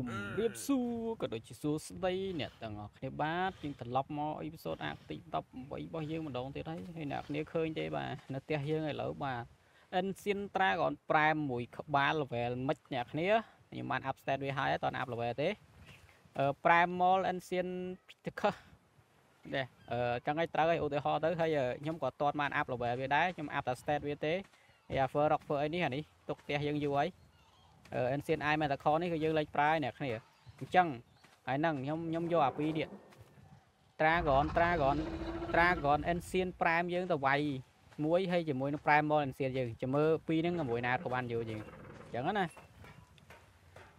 จุ่มเรียบสู้ก็โดยชิซูสไตเนี่ยต่างเนื้อบ้าจึงถล่มมออีพิโซดอักติดตับใบใบเยอะมันโดนที่ได้ให้หนักเนื้อเคยใจบ้าหนักเตี้ยเยอะไงเหล่าบ้าเอ็นซินตราก่อนปลายมวยขบ้าเราแบบมัดหนักเนื้อยิ่งมันอัพสเตนด้วยไฮตอนอัพเราแบบนี้ปลายมอลเอ็นซินพิฆาตเดี๋ยวจังไงตราไอโอเดฮอเตอร์ให้ยิ่งกว่าตอนมันอัพเราแบบได้ยิ่งอัพสเตนด้วยเต้อย่าเฟอร์ร็อกเฟอร์ไอ้นี่ฮะนี่ตกเตี้ยยังอยู่ไว้เอ็นซีไอมาตะคอนี่คือยืนเลยปลายเนี่ยนี่จังไอ้นั่งย่อมย่อปีเดียตราก่อนเอ็นซีนปลายมันยืนตัวไวมวยให้จะมวยน้ำปลายมอลเอ็นซีนยืนจะมือปีนั่งกับมวยนาตัวบันอยู่จริงจังงั้นนะ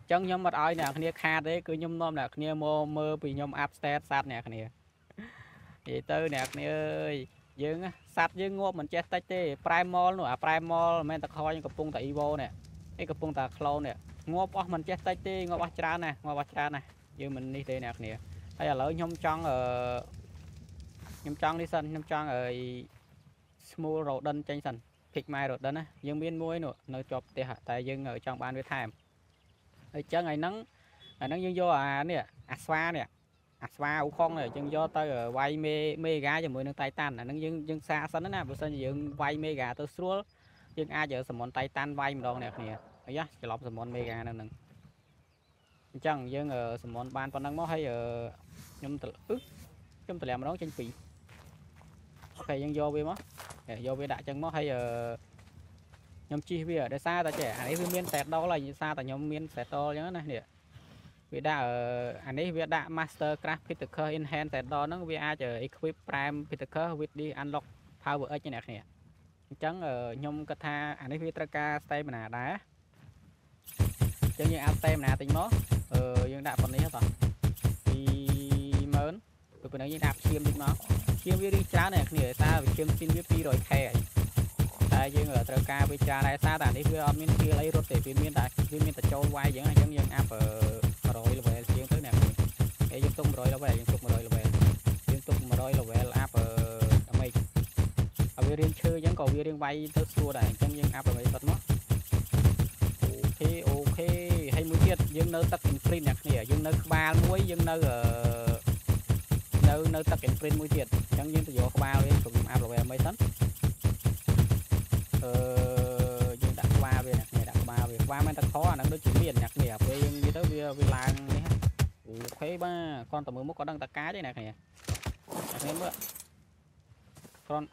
จังย่อมมาไอเนี่ยนี่คาดเลยคือย่อมน้อมเนี่ยนี่มือปีย่อมอัพสเตตซัดเนี่ยนี่ยีเตอร์เนี่ยนี่ยืนซัดยืนงบเหมือนเจสต์เต้ปลายมอลหนูอ่ะปลายมอลแม่ตะคอยังกับปุ้งแต่อีโวเนี่ยไอ้กระปุกตาคลอนเนี่ยงบอ่ะมันเจ๊ไตเต้งบอ่ะจานนะงบอ่ะจานนะยืมมันนี่เตะเนี่ยเนี่ยถ้าอย่าเล่นยมจังยมจังดิสันยมจังsmall โรดันจังสันพิกไมโรดันนะยังเบียนมวยหนูเนื้อจบเตะแต่ยังở trong banเวทไทม์ไอ้เจ้าไอ้นังยังย่อเนี่ยอัศวาอุคองเนี่ยยังย่อตัวไวเมกาจะมวยนังไตตันนังยังซาสันนะบุษย์ยังไวเมกาตัวสู้ยังอาจจะสมอนไตตันไวมันดองเนี่ยเนี่ยย่าจะลบสมอนเมกานั่นหนึ่งจังยังสมอนบานปนังมอให้ย่อมตะลึกย่อมตะแหลมร้องจังปีใครยังโยเวมั้งโยเวด่าจังมอให้ย่อมชีเวียได้ซาแต่แฉอันนี้เวียนแตกดอกอะไรซาแต่ย่อมเวียนแตกดอกอย่างนั้นเนี่ยเวียด่าอันนี้เวียด่ามาสเตอร์คราฟพิทักษ์อินแฮนแตกดอกนั่งเวียอาจจะอีควิปไพร์พิทักษ์วิดดีอันล็อกพาวเวอร์เนี่ยเนี่ยจังยมกระทาอันนี้พิตรกาสเตมนาได้จังยังอัพเตมนาติงมอยังดาบคนนี้ครับปีเมินตัวคนนี้ยังดาบเชียมติงมอเชียมวิ่งช้าเนี่ยเหนื่อยซาเชียมซินวิ่งปีรอยแข่งแต่ยังตรกาไปช้าได้ซาแต่นี่เพื่อออมมินคือไรรถเตะพิมพ์แต่โจวไว้ยังยังอัพรอยระเบิดเชียมตัวเนี่ยยังตุ้มรอยระเบิดยังตุ้มรอยระเบิดยังตุ้มรอยระเบิดอัพเรียนเชื่อยังก่อเรียนไว้เธอสัวได้จังยังอัพอะไรสักมั้งโอเคให้มือเทียดยังเนื้อตัดเป็นฟรีนักเนี่ยยังเนื้อบ้านมวยยังเนื้อตัดเป็นฟรีมือเทียดจังยังตัวโยกบ้านเลยส่งอัพอะไรไม่สักยังดักบ้านเลยนักเนี่ยดักบ้านเลยบ้านมันตัดข้อนั่งด้วยจีเรียนนักเนี่ยไปยังยี่เต้าเวลาเนี่ยโอเคบ้าคนต่อมือมุกก็ดังตะกาด้วยนักเนี่ยเนี่ยเมื่อ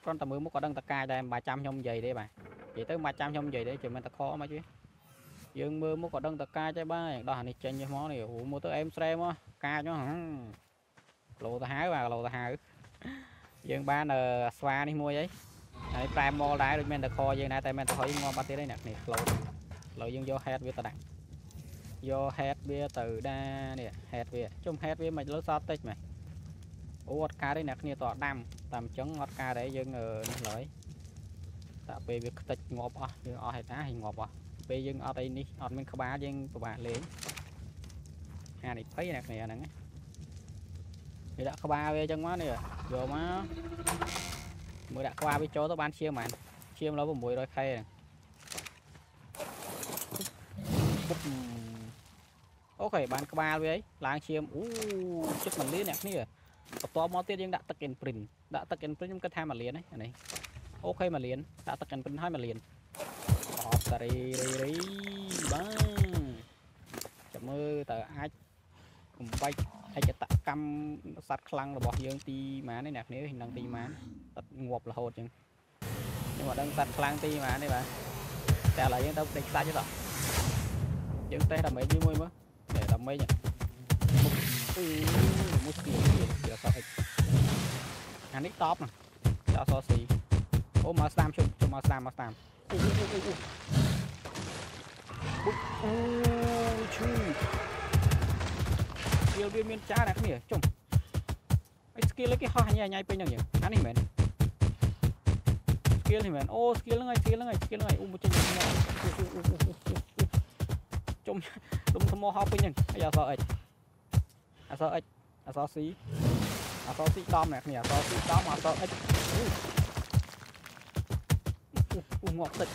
con tầm mưa muốn có đăng tạc cài đây 300 trong giày đấy bạn chỉ tới 300 trong giày đấy chỉ mình ta khó mà chứ dương mưa muốn có đăng tạc cài cho ba đó này trên như món này mua tới em xem á ca cho lộ ta hái và lộ ta hái dương ba n xoa đi mua giấy này prime mall đá được men ta kho dương này tại men ta hỏi ngon ba tí đấy nè này lộ dương vô head với ta đặt vô head bia từ đa nè head bia chung head bia mình lối sao tích mày ủa vật cá đấy nè kia tọa đam tầm chấn vật cá để dân nói tại vì việc tịch ngọt quá nhưng ở hệ tá thì ngọt quá bây dân ở đây đi ở mình có ba dân của bạn liền hà này thấy nè này nè người đã có ba về chân quá nè rồi má mới đã qua với chó tao bán chia mà chia nó vào mũi rồi khay ok bán có ba với láng chia chết mình lý nè kiaตัวมอเตอร์ยังดักตะเกียงปรินดักตะเกียงปรินยังกระทำมาเรียนนะอันนี้โอเคมาเรียนดักตะเกียงปรินให้มาเรียนออกตะรีรีบ้างจับมือแต่ไอ้กลุ่มใบให้จะตะกำสัตว์คลังเราบอกยังตีหมาในหนักนี้นังตีหมาตัดงวบละโหดยังนี่ว่าดังสัตว์คลังตีหมานี่บ้างแต่อะไรยังต้องติดตาอยู่ต่อยังเตะทำไมยืมมือมั้งเดี๋ยวทำไมเนี่ยมุสกีเดี๋ยวสอบอีกอันนี้ท็อปนะเจ้าซอสีโอ้มาสตามชมมาสตามโอ้ชื่อเรียนเมียนจ้าหนักเนี่ยชมไอ้สกิลเล็กๆห่อใหญ่ไปหนึ่งอย่างอันนี้เหมือนสกิลนี่เหมือนโอ้สกิลยังไงอุ้มไปจนชมทำโมฮอปไปหนึ่งเจ้าซอเอ็ดอาซอสีดอมเนี่ยเนี่ยซอสีดอมอาซอเอ็ดงอกติด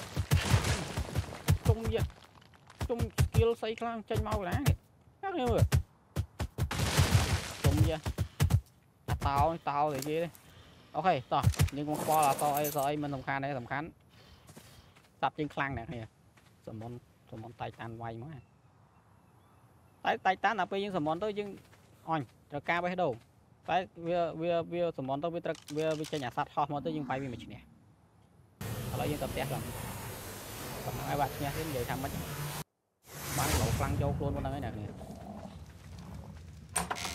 จงเย็นจงเกลียวใส่กลางใจเมาแล้วเนี่ย nữa rồi. Trúng chưa? À, tao để gì đấy. Ok, to. Nhưng con co là to ấy rồi mình sầm khán. Tập trên khăn này kìa. Sầm món tay tan vay mới. Tay tan là bây giờ sầm món tôi nhưng on trở ca với đâu. Tại vì sầm món tôi vì chơi nhà sát họ món tôi nhưng phải vì mình nè. Lấy dân tập test rồi. Còn ai bạc nha đến giờ thăm mất. Bán lẩu phăng cho luôn con này nè.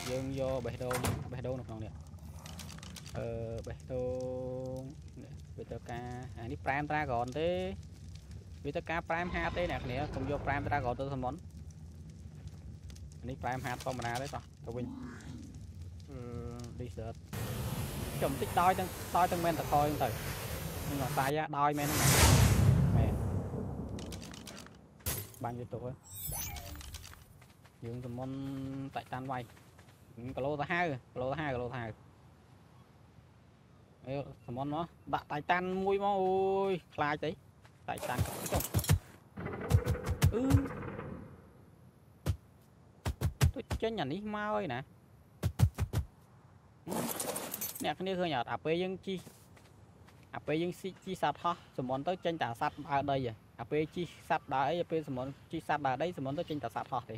Dương vô bể đồ nọc nè. បេះដូងវាត្រូវការអានេះ5 Dragon ទេវាត្រូវការ5 50ទេអ្នកគ្នាខ្ញុំយក5 Dragon ទៅសមុនអានេះ5 50ធម្មតាទេតោះទៅវិញDesert ខ្ញុំតិចដល់ទាំងមែនតខយទៅខ្ញុំអត់តាយដល់មែនបាញ់យូរទៅយើងសមុនតាច់តាន់វាយគីឡូទៅហៅสมอนเนาะดักไตตันมุ้ยมั้งโอ้ยคลายสิไตตันตัวเจ้าหนี้มาเลยนะเนี่ยคนนี้คืออยากอาเปยังจีอาเปยังจีสัตว์ฮะสมอนตัวเจ้าจ่าสัตว์มาได้ยังอาเปจีสัตว์ได้อาเปสมอนจีสัตว์ได้สมอนตัวเจ้าจ่าสัตว์ฮะดิ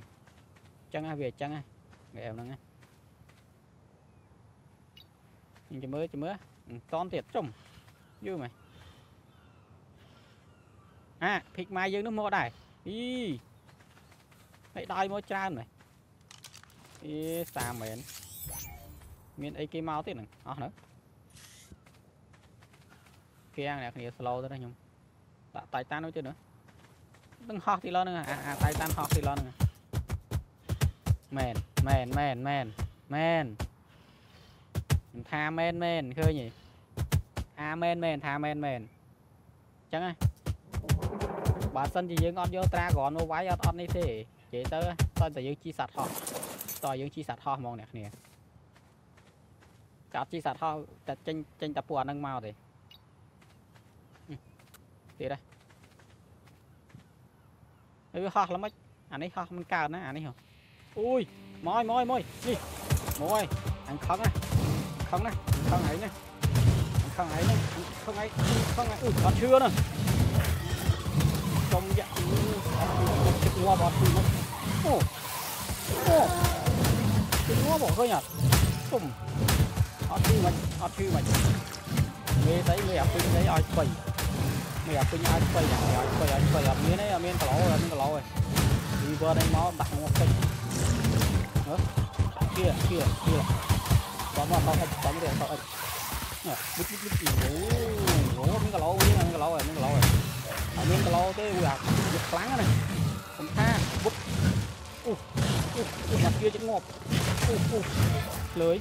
จังไงเวียจังไงเงียบนั่งไงยังจะเมื่อตอนเตียดจมยื้อไหมพริกไม้ยื้อนึกโม่ได้ให้ได้โม่จานไหมสามเหม็นเมียนไอ้เกมเอาติดหนึ่งอ๋อเนอะแกงเนี่ยคนเดียวสโลว์ได้ยังไตตันไว้ติดหนึ่งต้องหอกทีละหนึ่งไตตันหอกทีละหนึ่งแมนทาแมนแมนเคยหนิทาแมนจังไงบาดซันจะยืงอดโยตราก่อนเอาไว้อดนี่สิเจเตอร์ตอนจะยืงชีสัตว์ทอดต่อยืงชีสัตว์ทอดมองเนี่ยเนี่ยกับชีสัตว์ทอดแต่เจนตะปวดนั่งเมาเลยตีได้ไอ้ข้อแล้วมั้ยอันนี้ข้อมันกาวนะอันนี้เหรออุ้ยมอยนี่มอยอันคล้องนะkhông ấy còn chưa nữa trong dạng qua bọt qua bỏ thôi nhở cùng ăn chi mình mê thấy mê ăn đấy ai quay mê ăn quay ai quay ai quay ăn mía đấy mía tao lâu rồi đi bờ đây máu đặt một cây nữa kia bấm vào bít ủa miếng cà lô rồi miếng cà lô cái quạt giật láng này không tha bút mặt kia chữ ngọc lưới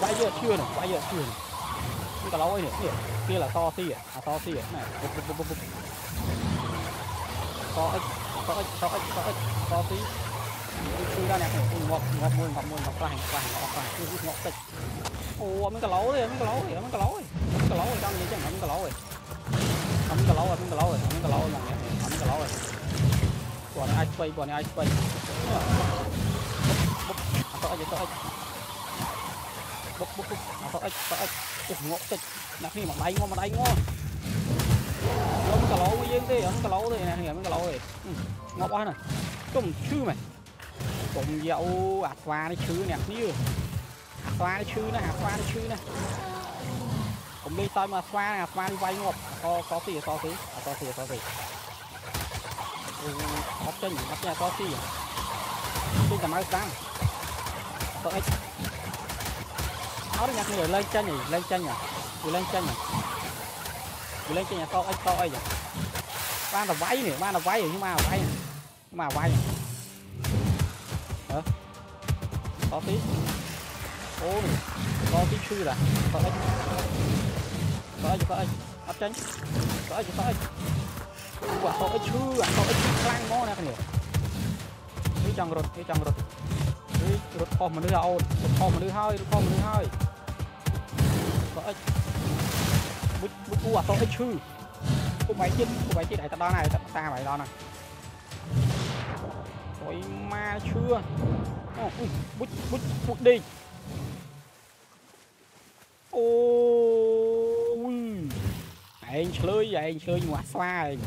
vãi giờ chưa miếng cà lô ấy nè kia là to xì à này bút to xì chui ra nè, ngọc môi cứ ngọc tịch, ô miếng cà lấu rồi, trong gì chứ miếng cà lấu rồi, nè, còn ai quay, bốc, ngọc tịch, nè khi mà đánh ngon, miếng cà lấu rồi, nè miếng cà lấu rồi, ngọc quá nè, trông chư mày.ผมเยาอัดวาได้ชื่อเนี่ยนี่อัดวาได้ชื่อนะผมมีตอนมาอัดวาไวงบต่อสี่ออฟเจนอัพเนี่ยต่อสี่ที่จะมาตั้งต่อเอ็กเอาได้ยังไงเล่นเจนเนี่ยต่อเอ็กอย่างบ้านเราไวอยู่มาไวcó tí ôi có tí chui là có anh bắt tránh có anh quả có anh clang mó này này đi chằng rụt con mà đưa ao rụt con mà đưa hơi có anh bút quả có anh chui cô máy chết đại ta đó này Ôi ma chưa. Bút bút bút đi. Ôi. Anh chơi ngoá xoa rồi.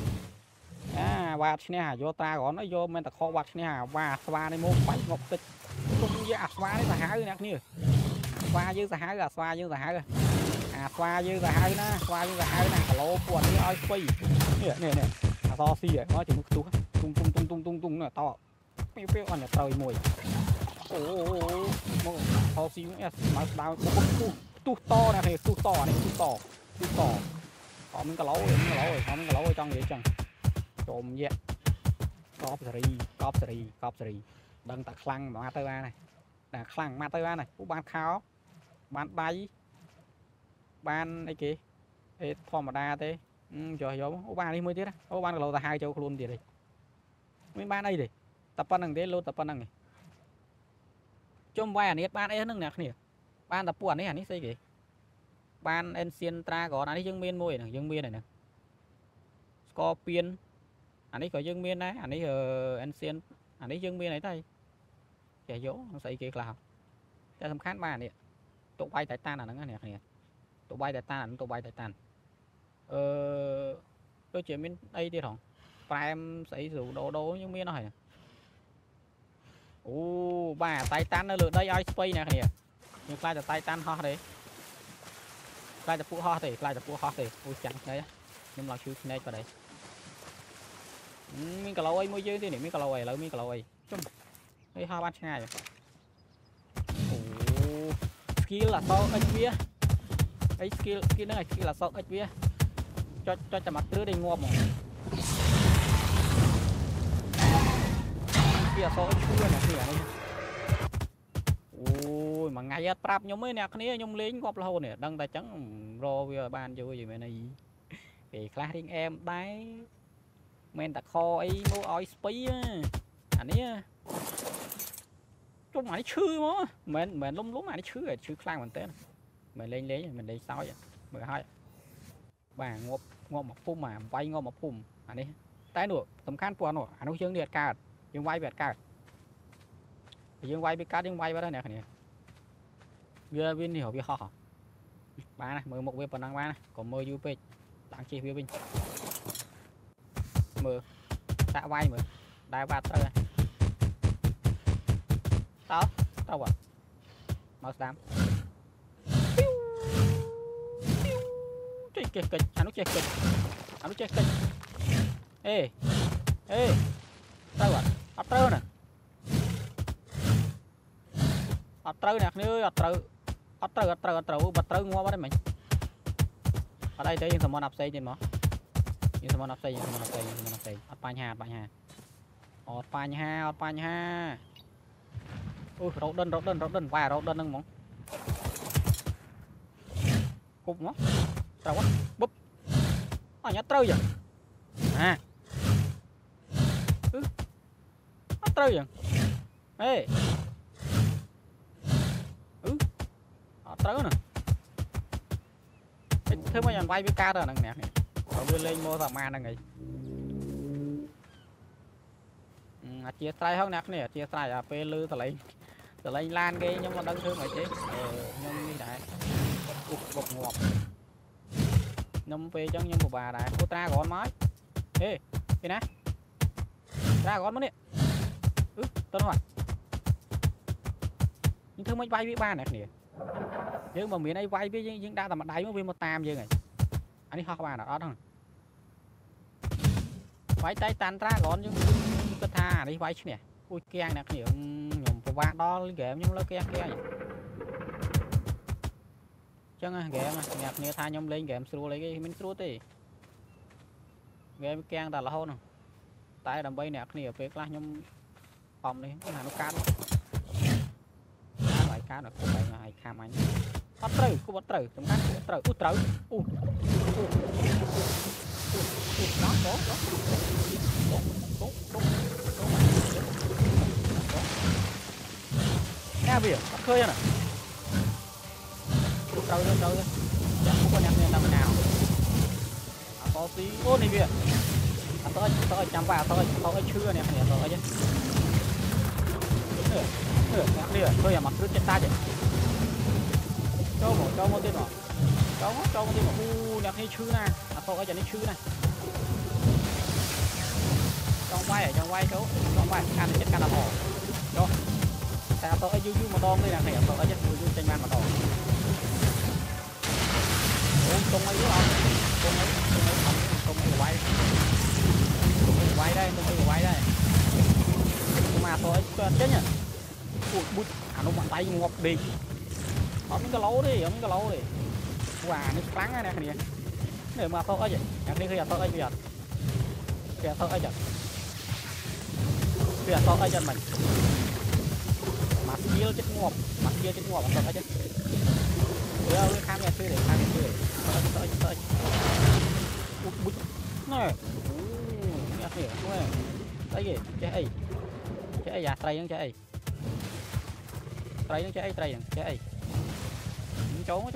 À ba thế này vô ta gọi nó vô men ta kho bạc thế này ba xoa này mô bảy ngọc tịch. Không ra xoa đấy là há rồi nè kia. Xoa chứ là há rồi, xoa chứ là há rồi. อาควายืดสะหายนะควายืดสะหายนะโลปวดนี่อ้อยปีเนี่ยเนี่ยต่อซี่อ่ะน้อยถึงตุ้งตุ้งตุ้งตุ้งตุ้งตุ้งเนี่ยต่อเปรี้ยวๆอ่อนเนี่ยเตยมวยโอ้โหต่อซี่เนี่ยมาดาวตุ้งตุ้งต่อนะเฮ้ยตุ้งต่อเนี่ยตุ้งต่อตุ้งต่อต่อมันก็เล้าเลยมันก็เล้าเลยต่อมันก็เล้าเลยจังเลยจังโจมเยะกอบสรีกอบสรีกอบสรีดังตะคลังมาเตยมาหน่อยนะคลังมาเตยมาหน่อยผู้บ้านเขาบ้านใบบ้านไอ้กี้ไอ้พ่อมาดาเต้จ่อยย้อมโอ้บ้านนี่มือเตี้ยนะโอ้บ้านเราแต่หายเจ้าคนเดียวเลยไม่บ้านไอ้เลยตับปนังเต้โลตับปนังไงจมไว้อันนี้บ้านไอ้นั่งหนักเนี่ยบ้านตับปวดนี่อันนี้ใช่กี่บ้านเอ็นเซียนตราก่อนอันนี้ยังเมียนมวยหนึ่งยังเมียนหนึ่งสกอร์เปียนอันนี้ก็ยังเมียนนะอันนี้เอ็นเซียนอันนี้ยังเมียนไหนได้จ่อยย้อมใส่กี่กล่าวแต่สำคัญบ้านเนี่ยตกไปแต่ตาหนังนั่นเนี่ยตัวใบแต่ตาหนังตัวใบแต่ตาtôi chỉ miếng đây đi thằng em xảy rủ đồ đồ những miếng này ô bà tay tan nó lượn đây ai space này kìa nhưng lại là tay tan ho đấy lại là phụ ho thì lại là phụ ho thì ôi chẳng đấy nhưng là chưa này vào đấy miếng cà lâu ấy mới dưới thế này miếng cà lâu ấy lấy miếng cà lâu ấy chung đây ho ban ngày ô kia là to anh kia ấy kia kia nữa kia là sợ ấy kia cho chạm mặt tứ đây ngòm kia sợ ấy kia này kia này ôi mà ngày tết prap nhung ấy nè cái này nhung lính gọp lâu nè đang tài trắng ro về bàn chơi gì vậy này về class riêng em đấy men đặt kho ấy mua oi space anh ấy chung mày chư mà mình lúng lúng mày chư clang mình tên mình lên lấy mình lấy sao vậy mười hai và ngộp ngộp một phum mà vay ngộp một phum anh ấy tái nửa tầm khăn quần nổ anh ấy dương liệt cả dương vay việt cả dương vay biết cá dương vay vào đây nè này vừa viên hiểu biết họ ba này mười một viên còn đang ba này còn mười UP đang chi viên mười tạ vay mười đại ba tơ tao tao à màu xám kịch kịch anh kịch kịch anh kịch kịch ê ê tao à tao nè như tao bật tao ngoa vào đây mình ở đây thấy những thằng mòn ập xây trên mỏ những thằng mòn ập xây những thằng mòn ập xây những thằng mòn ập xây ở pan nhà ui rốt đơn vài rốt đơn nâng mỏ cục mỏ tao quá búp à nhát trâu vậy à nhát trâu vậy ê trâu nè thế mà dàn vai với ca rồi nè nè tao đưa lên mua thằng ma nè người chia tay không nè nè chia tay à pê lư tao lấy lan cái nhưng mà đăng thương mày chứ nhưng đi đại cục ngọt nhom về trong nhom của bà này cô ta còn máy ê cái này ra còn mất đi tao nói những thứ mới vay với ba này kìa nhưng mà miền ấy vay với những đa tầm mặt đáy mới với một tam như này anh đi học bà nào đó thằng vay tay tan ra còn những cái tha đi vay chứ nè ui keng nè kìa nhom của bà đó ghế nhưng nó keng keng chẳng à game mà nhạc như thay nhom lên game sưu lấy cái mình sưu tì game keng đặt là hôn không tại đầm bay nhạc nhiều việc là nhom phòng đấy là nó cán loại cá được không phải ngày cam anh bắt trừ cũng bắt trừ trong cán bắt trừ út trừ u đó đó đó đó đó đó nghe biển bắt khơi nè trâu trâu chắc không có nhặt nên làm nào à có tí ô này bia à thôi chạm vào thôi chưa nè nè thôi chứ được thôi à mặt rút trên ta chứ cho một tên rồi cho một tên rồi u nè hay chưa nè à thôi cho nó chưa nè trong quay số trong quay ăn chết canh là mồ cho ta thôi dư mà đòn đây là nè thôi chứ dư trên man mà đòn không ấy không không quay đây quay đây mà thôi chết nhỉ bút à nó bàn tay ngọc đi không cái lấu đi quả nó trắng này nè để mà thôi vậy đi khi thôi bây giờ kìa thôi giờ mình mặt kia chết ngọc thôi chứ rồi khám nhà sư để thôi bút này nhà sư này đây gì chơi giả trai vẫn chơi trai trốn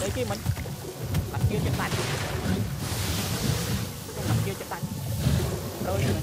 đấy kia mình mặt kia chết tay rồi mình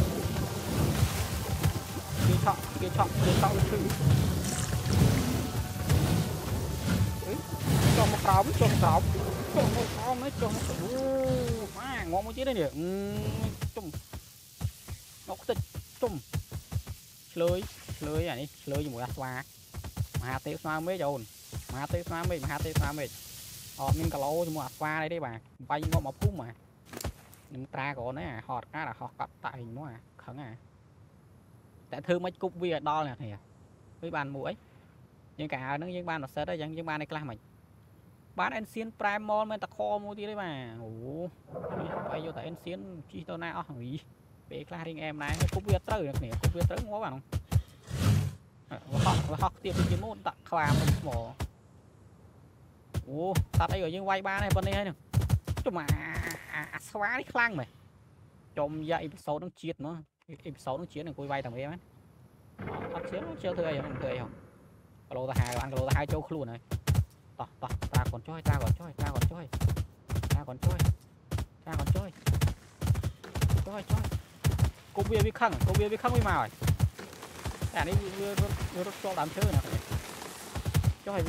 chọn thứ cho một rắm đấy ngon một chiếc đây nè nó có tôm lưới này lưới một quá mà tiêu xoa mới dồn mà tiêu xoa mình mình cả lâu một qua đây đấy bà bay ngon một phút mà nhưng ta có nó à họ là họ gặp tại hình nó à khẩn à tại thương mấy cục bia đo là thề với bàn mũi nhưng cả nó những ban nó sẽ đấy những ban này là mình bán anh xin primal men ta kho mua tí đấy mà ủ bay vô tại anh xin chi tôi nao hủy bị la riêng em này cục bia tới được nè cục bia tới ngó vào không học tiền thì môn tặng quà mình mổ ô tao đây rồi nhưng quay ba này bên đây này cho mà xóa đi khang mày chồng dậy số nó chết nó số nó chiến này cùi bay thằng em ấy tao chiến nó chưa tươi không lô ta hai ăn lô ta hai châu luôn này ta còn chơi cô bia bị khăng với mày à này rút cho làm chơi nè cho hay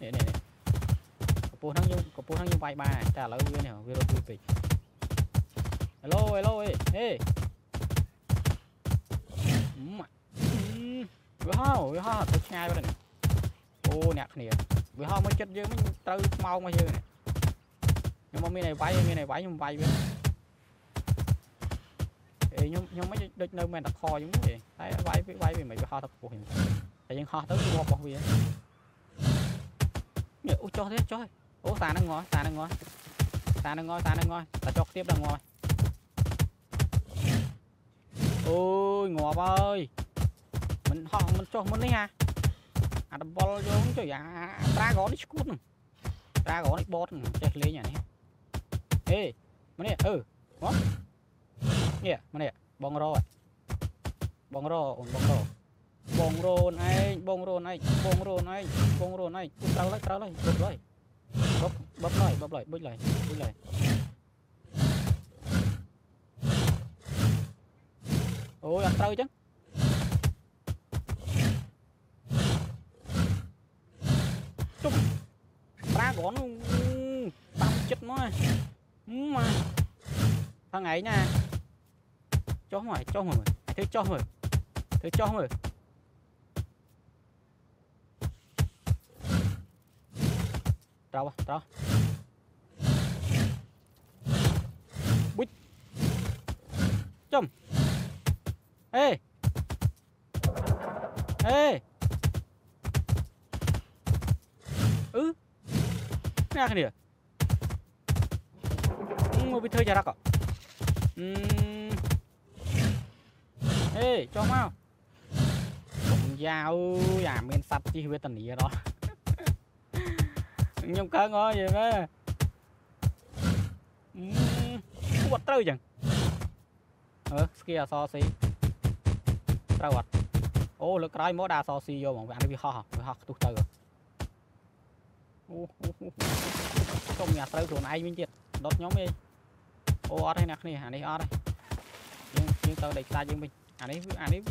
nè cô thằng nhung bay ba này trả lời với nè video tụi hello hey với ho tôi nhai bên này ô nhạc nè với ho mới chết dữ mới trâu mau mà dữ nè nhưng mà mi này bay với nhưng mấy đứt nơi mình đặt kho giống vậy đấy vay vì mày bị ho thật của hình tại nhưng ho tới ngọt bọc gì đấy ui cho thế chơi ố ta đang ngồi ta cho tiếp đang ngồi ôi ngọt ơi mình ho mình cho mình đấy ha à đập ball vô không chơi à ta gõ đi cút này ta gõ đi bot chơi lấy nhà này ê mà này ngọtเนี่ยมันเนี่ยบองโรนไอ้กูเตาเลยบึ้ดเลยโอ้ยอ่ะเตาจังจุ๊บปลาก่อนตับจิตมั้ยมาทางไหนน่ะcho mày thế cho mày tao bút chấm ê Kenapa ni? Mobil terjarak kok. Hey, cho mau. Dao, nhà men sập chi với tần gì đó. Nhung cơ ngó gì vậy? Quật trâu chẳng. Kia so xí. Trâu quật. Ô, lực trái mỏ đá so xí vô, bọn bạn nó bị ho tụt trâu rồi. โอ้โห ตรงนี้ត្រូវខ្លួនឯងមានទៀតដុតខ្ញុំឯងអូអត់ទេអ្នកគ្នាអានេះអត់ទេយើងយើងទៅដេកខ្លាចយើងវិញអានេះអានេះវា โอ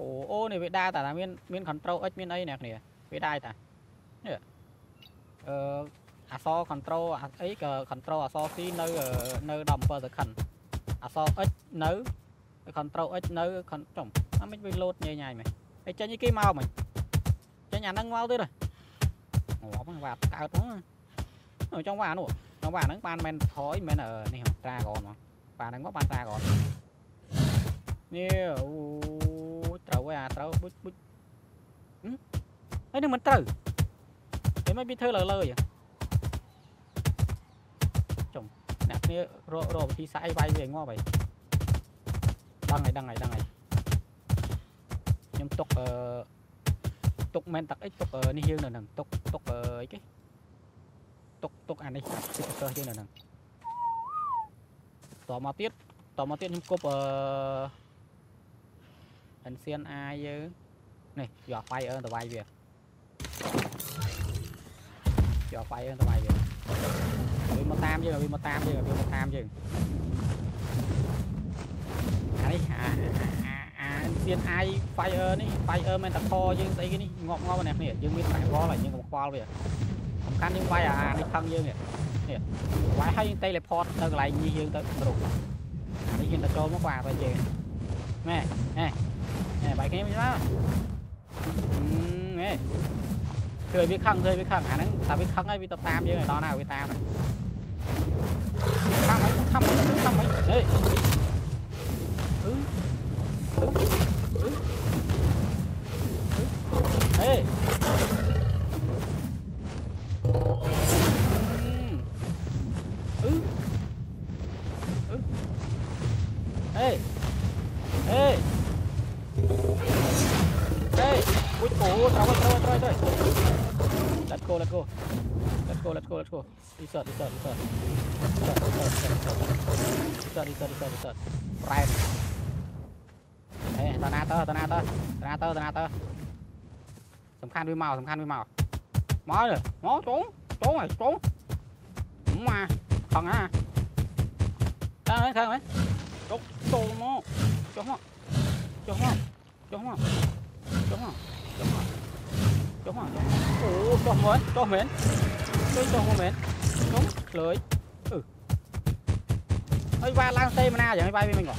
้โอ้นี่เวด้าแต่ละเมียน control x เมียนไอ้เนี่ยเนี่ยเวด้าแต่เนี่ยอักษร control ไอ้ก็ control อักษรซีនៅនៅ x នៅ control x នៅ control អត់មិនវិញលោតញ៉ៃហ្មងអីចឹងគេមកហ្មងចេញអាហ្នឹងមកទៅ ត្រូវហើយអាត្រូវបុច ហើយនឹង មិន ត្រូវ តែ មិន ពី ធ្វើ លើ ចំ អ្នក គ្នា រក វិធី សាយ វាយ វា ងប់ ហើយ ដឹងហើយ ខ្ញុំ ទុក ទុក men តាក់ x ទុក នេះ យើង នៅ នឹង ទុក ទុក អី គេ ទុក ទុក អា នេះ គឺ កស យើង នៅ នឹង តមកទៀត ខ្ញុំ គប់ anh xiên ai chứ này giọt bay ơn tụi bay về giọt bay ơn tụi bay về bị mà tam chứ anh ấy anh xiên ai bay ơn đi bay ơn men tập kho chứ thấy cái này ngọt này nè nhưng biết phải kho lại nhưng một kho bây giờ không canh nhưng bay à đi thân dương nè quái hay tay lại phot tơ lại như dương tơ đủ đi dương tơ trôi mất quà rồi về nè nè เฮ้ยไปเกมไปแล้วเฮ้ย เฮ้ยอุ๊ยโอ้ตรงๆๆๆ Let's go Insert ไอ้สัตว์ จงมา โอ้ จงเหม็น จงเหม็น เฮ้ยว่า lang เตมนา อย่าง ให้ bay ไป mình ก่อน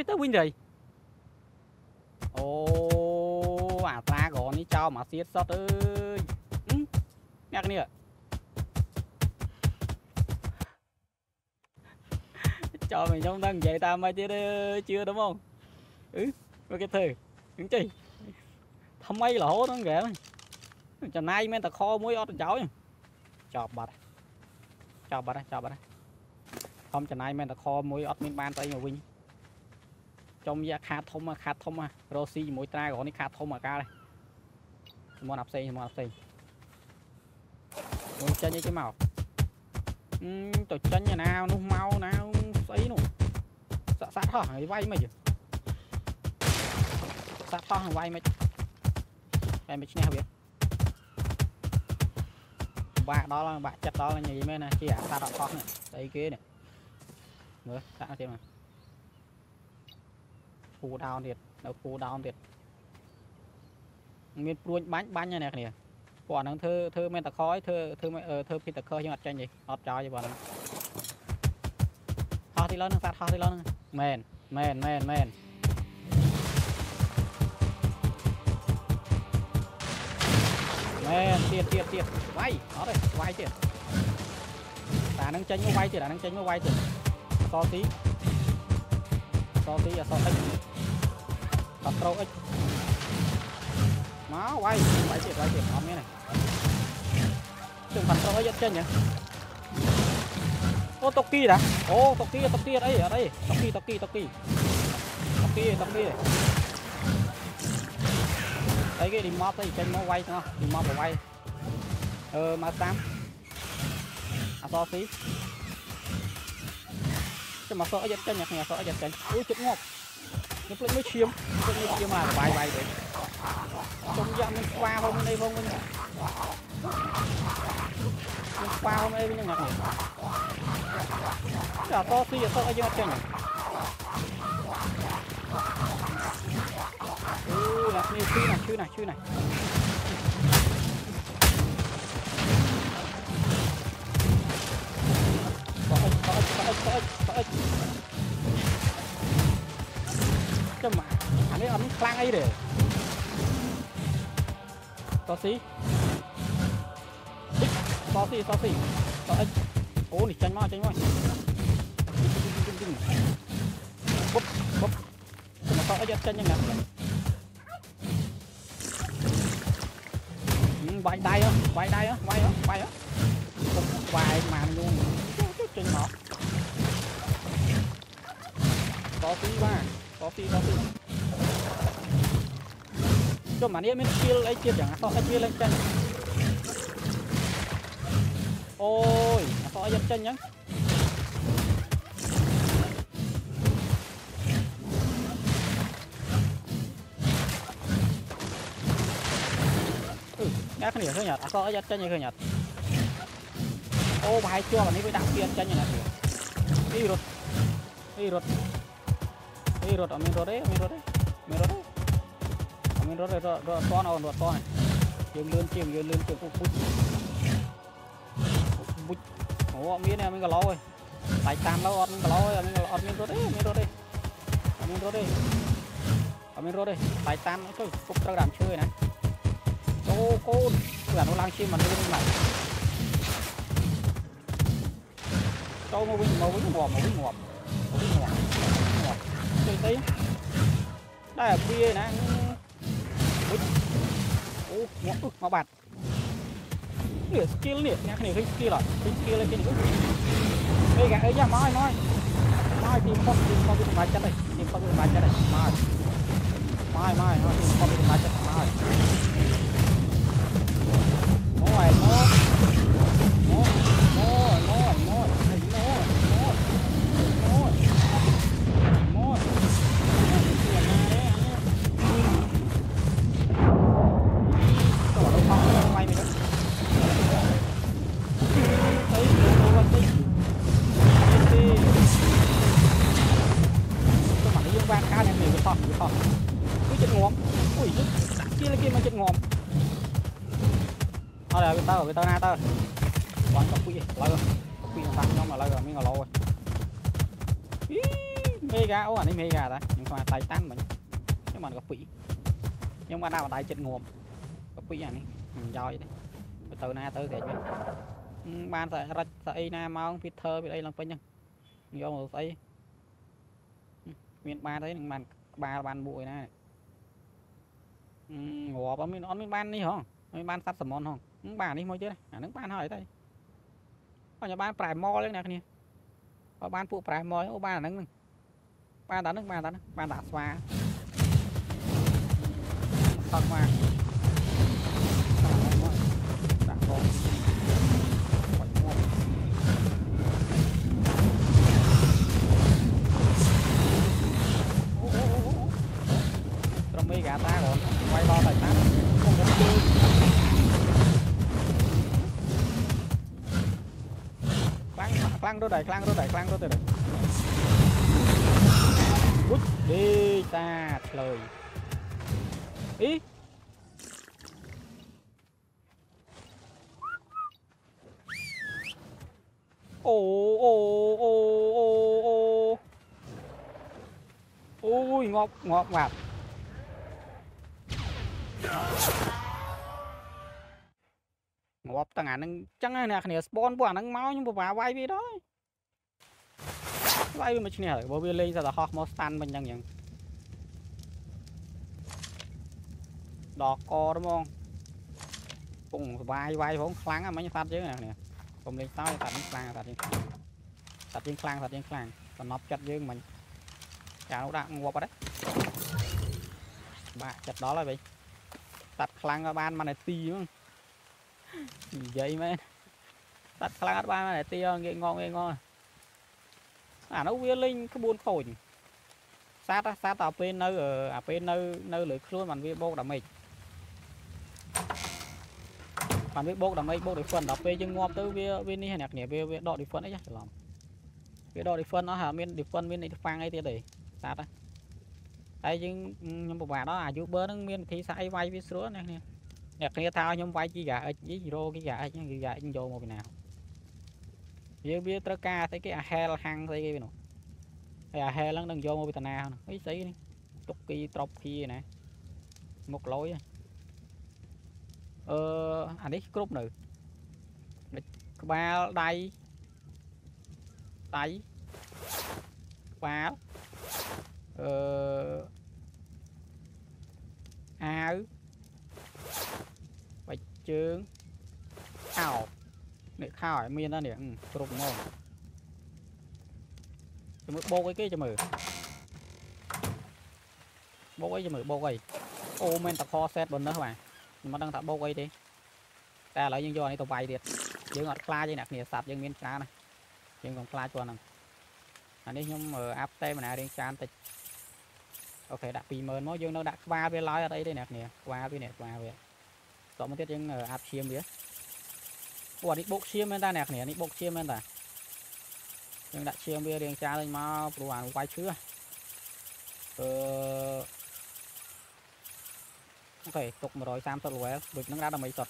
Peter win rồi. Chào mà xiết sót ơi nghe cái này cho mình trong thân vậy ta mai chết chưa đúng không cái thử những chi thăm mấy lỗ nó ghê trời nay men ta kho muối ót cháu chọp bật đây không trời nay men ta kho muối ót miên ban tay mà win trong da khát thông mà rosi muối trai gọi đi khát thông mà ca đây มันអត់ផ្សេងមកអត់ផ្សេងមកចាញ់គេមកអឺទៅចាញ់ណានោះមកណាស្អីនោះសាក់សាក់ហ៎វាយមិនចាញ់មិនឈ្នះវាបាក់ដល់បាក់ចិត្តដល់ញ៉ៃមែនណាជាអាសាត់អត់ខុសនេះស្អីគេនេះមើលដាក់ទៀតនៅគូដោនទៀតមានព្រួញបាញ់គ្នា บ่อนนั้นเธอไม่ตะคอยเธอไม่เธอผิดตะคอยยังอัดใจยังอัดใจอยู่บ่อนทอที่ร้อนนึงแฟดทอที่ร้อนนึงแมนแมนเตียดไวเอาเลยไวเตียดแต่นั่งใจไม่ไวเตียดนั่งใจไม่ไวเตียดซอตีอะซอเอ็กตัดโตเอ็กมาไวเตียดทำยังไงจึงตัดโตเอ็กยัดเช่นยังโอ้ตกกี้นะโอ้ตกกี้อะไรตกกี้ไอ้เกดิมอฟไอ้เจนมอไวเนาะดิมอฟไวมาซ้ำอะซอซีจะมาซอไอ้เจนอย่างเงี้ยซอไอ้เจนอุ้ยจุดงอกนึกเล่นไม่เชี่ยมมาไวเลยตรงยามมันฟาวมันได้บ้างมันฟาวมันได้ยังไงอะซอซีอะซอไอ้เจนอย่างนี่ชื่อไหนต่อจะมาอันนี้มันคลั่งไอ้เด้อต่อสิต่อไอ้โอ้นี่จังมากปุ๊บมาต่อไอ้ยัดจังยังไงไวได้เหรอไวมานุ่มจริงหรอต่อตีจนมาเนี่ยมันเชี่ยไอ้เชี่ยอย่างต่อไอ้เชี่ยเล่นกันโอ้ยต่อไอ้ยัดเช่นยังcác cái này thôi nhạt, có rất chân như thôi nhạt. Ô bài chua, bạn ấy với đặc biệt chân như này. Đi rồi, mình rồi đấy. Con này. Dừng lên chìm cục. Ủa, miếng này mình có lói rồi. Tại tam lói, mình có lói rồi, mình rồi đấy. Tại tam nó cục ra đám chơi này.โอ้โหเกิดโนรังชีมันไม่รู้มันโตมาวิ่งหวบตีได้แบบพี่นะโอ้หวบมาบัดเนี่ยสกิลเนี่ยเนี่ยคือสกิลหรอสกิลอะไรกันเฮ้ยแกเอ้ยย่าไม่ทีมคอมเป็นมาจัดเลยไม่ทีมคอมเป็นมาจัดไปเตาวันกับปีเลยทางน้องมาเลยไม่งอโลเลยmega ô này mega đấy nhưng mà tài tán mình nhưng mà gặp quỷ nhưng mà nào tài chết ngồm gặp quỷ này rồi đấy từ nay tới kể chuyện ban sợi sợi na mau Peter bị đây làm phim nhung do một sợi miền ba đấy bàn ba bàn bụi này ngỏ bấm miền on miền ban đi hông miền ban sát sầm mòn hôngนึกบ้านนี่มวยเยอะเลยนึกบ้านหอยได้พอจะบ้านปลายมอเลยนะคนนี้พอบ้านปูปลายมอโอ้บ้านนึงบ้านตานึงบ้านตาสวาตักมาตักมอตรงนี้กาตาก่อนไว้รอใส่ตาคลั่งรถได้อุ๊ยดีตาเลยอี โอ้โอ้โอ้โอ้โอ้โอ้ยงอกงอกแบบงอกต่างหากนั่งจังไงเนี่ยขณะสปอนบวกนั่งเมาอย่างแบบว่าไปด้วยไปมันชิเนหรอบ่เวลีจะต่อฮอกมอสตันมันยังยังดอกกอร์มองปุ่งวายวายผมคลั่งอะมันยังตัดเยอะเนี่ยผมเลยต้อยตัดยิงคลั่งตัดยิงคลั่งตัดยิงคลั่งตัดยิงคลั่งก็น็อตจัดเยอะมันจะเอาด่างวัวไปได้บ้าจัดđóเลยไปตัดคลั่งกับบ้านมันไหนตีมั้งใหญ่ไหมตัดคลั่งกับบ้านมันไหนตีเงี้ยงอเงี้ยงออ่ะnóวิ่งลิงขบวนขนซาตซาตเป็นเนอเป็นเนอเหลือคล้วนมันวิ่งโบกดำมิมันวิ่งโบกดำมิโบกดิฟันดำเป็นยังงอตัววิ่งนี่หนักเนี่ยวิ่งดอกดิฟันได้ยังหลอมวิ่งดอกดิฟันnóหาวิ่งดิฟันวิ่งในฟังไอ้ที่ไหนซาตไอ้ยังยมบว่าđóอยู่เบอร์นั่งวิ่งที่สายไว้วิ่งสู้นั่นเนี่ยหนักเนี่ยเท้ายมไว้กี่กะยี่โรกี่กะยี่กะยังโยมไปไหนเยอะเบี้ยตระกาใส่กี่อาเฮลฮังใส่กี่ไปหนูไอ้อาเฮลังดังโยมไปตานาหนูไอ้ใส่นี่ตกกีตรบกีนะหมกลอยอันนี้กรุ๊ปหนึ่งบาลไดไตบาลอาไปเชิงอ้าวเนี่ยข้าวไอ้เมียนั่นเนี่ยกรุบงงจะมือโบกไอ้กี้จะมือโบกไอ้จะมือโบกไอ้โอ้แม่นตะคอเซตบนนะมามันตั้งตะโบกไอ้ดิแต่แล้วยังโยนไอ้ตัวใบเด็ดยังงอดคลายังหนักเนี่ยสับยังเมียนช้านะยังของคลาจวนนั่งอันนี้ยังมืออัพเต้มาหนาเรียงช้าติดโอเคดักปีเมินมั้งยังเราดักวาไปร้อยอะไรได้หนักเนี่ยกวาไปเนี่ยวาไปต่อมาเทียบยังอัพเชียมเยอะวันนี้บกเชียมไม่ได้เนี่ยนี่บกเชียมไม่ได้ยังดักเชียมเบียร์เรียงจ้าเลยมาปลุกหวานไปเชื่อโอเคตกมาร้อยสามตัวแล้วดึกนั่งได้ทำไมสด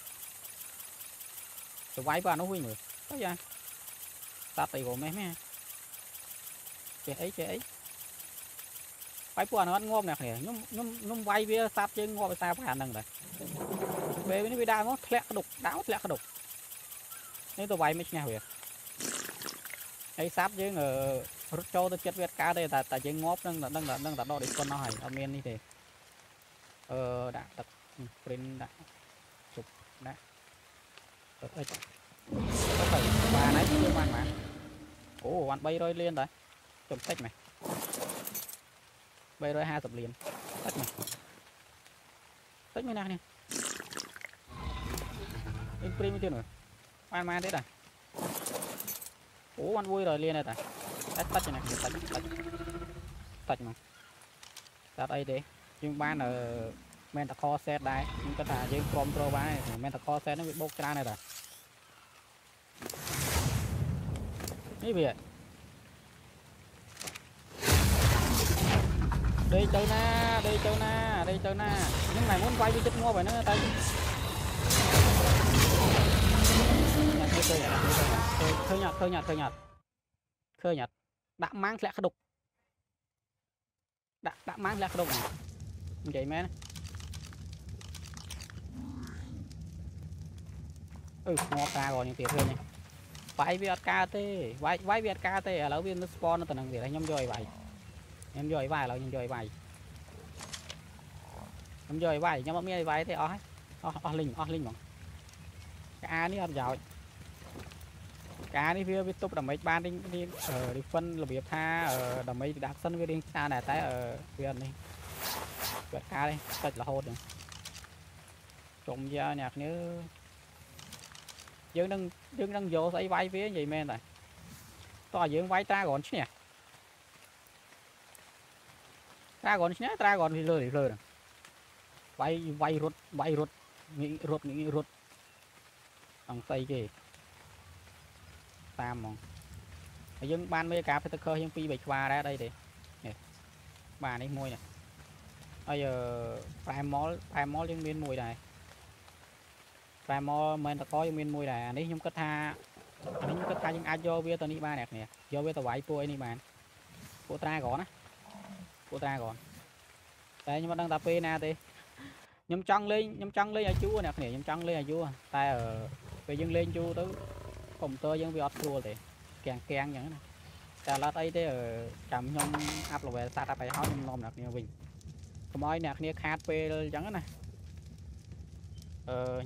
จะไว้บ้านน้องหุ่ยมือก็ยังตัดตีผมไหมแม่เจ๊ไอ้ไปปวดนอนงอมเนี่ยนุ่มไว้เบียร์ซับยังงอไปตายผ่านหนึ่งเลยเบียร์นี่ไปดาวแทะกระดุกดาวแทะกระดุกนี่ตัวใบไม่ใช่เหรอไอ้ซับยังรถโจตัวเจ็ดเวทกาได้แต่ยังงบนั่งแต่ดอกดิฟน์น้อยเอาเมียนนี่เถอะด่าตัดปริ้นด่าจุดด่าเอ้ยก็ใส่มาไหนก็มาโอ้วันใบร้อยเรียนเลยจมเต็กไหมใบร้อยห้าสิบเรียนเต็กไหมเต็กไม่ได้เนี่ยอินปริ้นไม่เจอหรอวันมาได้แต่โอ้วันวุ่ยเลยเรียนได้แต่ตัดยังไงตัดมั้งตัดไอ้เด็กยิงบ้านแมนตะคอเซตได้ยิงกระถางยิงกลมตัวบ้านแมนตะคอเซตนั่นเป็นโบกจานได้แต่นี่เบียดได้เจ้าหน้ายังไงม้วนไฟไปจุดงัวไปนะแต่เคยหยัดดักมังแหลกกระดุกดักมังแหลกกระดุกใหญ่ไหมนะงอตาก่อนยังเตี้ยเพื่อนยังไว้เบียดกาเต้ไว้เบียดกาเต้แล้วเบียดสปอนตัวหนึ่งเดี๋ยวให้ย่อยไว้เราย่อยไว้ยังไม่มีไว้เต้อ๋อลิงมั้งกานี่อัดยาวกานี่เพื่อไปตุ๊บดำไม้บ้านนี่ดิฟันระเบียบท่าดำไม้ดักซันเวียนท่าไหนแต่เวียนนี่เกิดกาเลยตัดละโหดเลยจมยาหนักเนื้อยังนั่งโยใส่ไว้เพื่อใหญ่แม่เลยต่อยังไว้ตาก่อนชิเนี่ยตาก่อนที่เลยไว้รถนี่รถต้องใส่กี่ตามมองยังบ้านไม่กลับถ้าเคยยังปีใบควาได้ได้ดิเนี่ยบ้านนี้มวยเนี่ยเอาเยอะแปรมอลยังมีมวยได้แปรมอลมันตะก้อยังมีมวยได้อันนี้ยังก็ท่า อันนี้ก็การยังอาจโยเวตอนนี้บ้านแบบเนี้ยโยเวตไว้ตัวนี่บ้านโคตรายก่อนนะโคตรายก่อนแต่ยังมันตั้งตาเปนาตียำจังเลยอายุเนี่ยเนี่ยยำจังเลยอายุแต่ไปยังเล่นจูตัวผมตัวยังไปอดตัวเลยแกงอย่างนั้นแต่ละไอ้ที่จำยำอัพลงไปซาตาไปเขายำนมแบบนี้วิ่งขโมยเนี่ยเนี่ยขาดไปอย่างนั้นนะ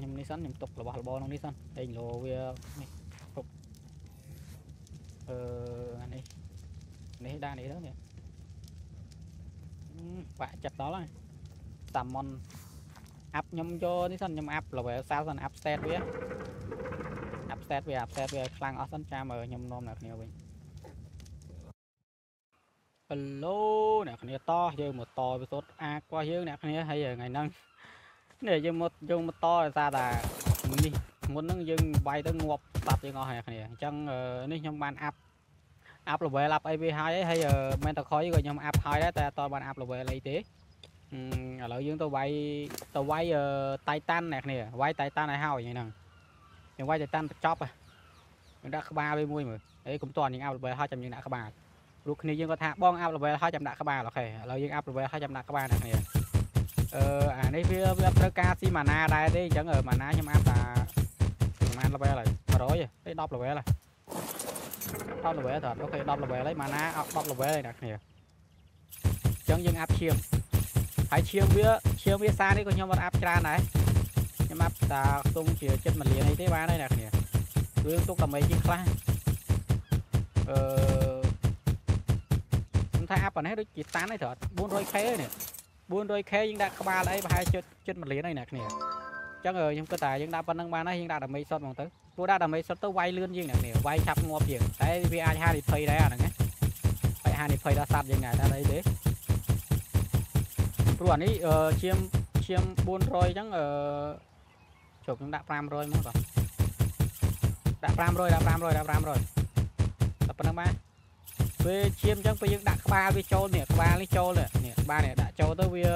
ยำนิสันยำตกหรือว่าหรือบ่อน้องนิสันเองโลเวียนี่ตกอันนี้นี่ได้นี่แล้วเนี่ยว่าจัดต่อเลยสามมอนอัพยำโยนิสันยำอัพลงไปซาสันอัพเซตเวียอัพเซตเวียคลังออสซันจามยำนมแบบนี้วิ่งโลเนี่ยคนนี้ต่อยืมหมดต่อไปสดอาก็ยืมเนี่ยคนนี้ให้ยังไงนั่งเนี่ยยืมหมดต่อซาตามันนี่มันนั่งยืมใบตั้งงบตัดยังไงเนี่ยคนนี้จังนี่ยำบานอัพลงไปรับไอพีไฮให้เมนต์ตะคอยก็ยำอัพไฮได้แต่ตอนบานอัพลงไปอะไรตีแล้วยืมตัวใบไททันเนี่ยคนนี้ใบไททันไอ้เฮาอย่างนี้นั่งยังใบไททันช็อปอ่ะมันได้ข้าวบาไปมุ้ยมือไอ้กลุ่มตอนยังอัพลงไปเขาจำยังได้ข้าวบาลูกนี้ยังก็ทะบ้องอัพลงไปแล้วเขาจำหนักกระบาหรอใครเรายังอัพลงไปแล้วเขาจำหนักกระบาหนักเนี่ยอันนี้เพื่อเลิกกาซีมานาได้ดิจังมานายังอัพตามาลงไปอะไรมาร้อยไอ้ดอบลงไปอะไรดอบลงไปเถอะโอเคดอบลงไปเลยมานาเอาดอบลงไปเลยหนักเนี่ยจังยังอัพเชียงหายเชียงเพื่อซานี่ก็ยังมาอัพจานไหนยังอัพตาตรงเฉียดเจ็ดมันเลี้ยงไอ้ที่บ้านได้หนักเนี่ยเรื่องตุ๊กตาไม่ยิ่งคล้ายถ้าอัพแบบนี้ด้วยจิตตันได้เถอะ400Kเนี่ย400Kยังได้ข้าวบาร์ได้ไปจุดมันเหรียญได้หนักเนี่ยจังยังก็แต่ยังได้ปันนังบาร์ได้ยังได้ดำไม่สดมองตัวผู้ได้ดำไม่สดตัวไวเลื่อนยิ่งหนักเนี่ยไวฉับงอเปลี่ยนแต่ VR ห้าดิบเพย์ได้อะไรเงี้ยไปห้าดิบเพย์ได้ซับยังไงได้เลยเด้ปลวกนี้เชียม400จังจบยังได้500มั้งก่อนได้500แต่ปันนังบาร์ไปเชียมจังไปยังดักบาไปโจเนี่ยบาลิโจเลยเนี่ยบาเนี่ยดักโจตัวเวีย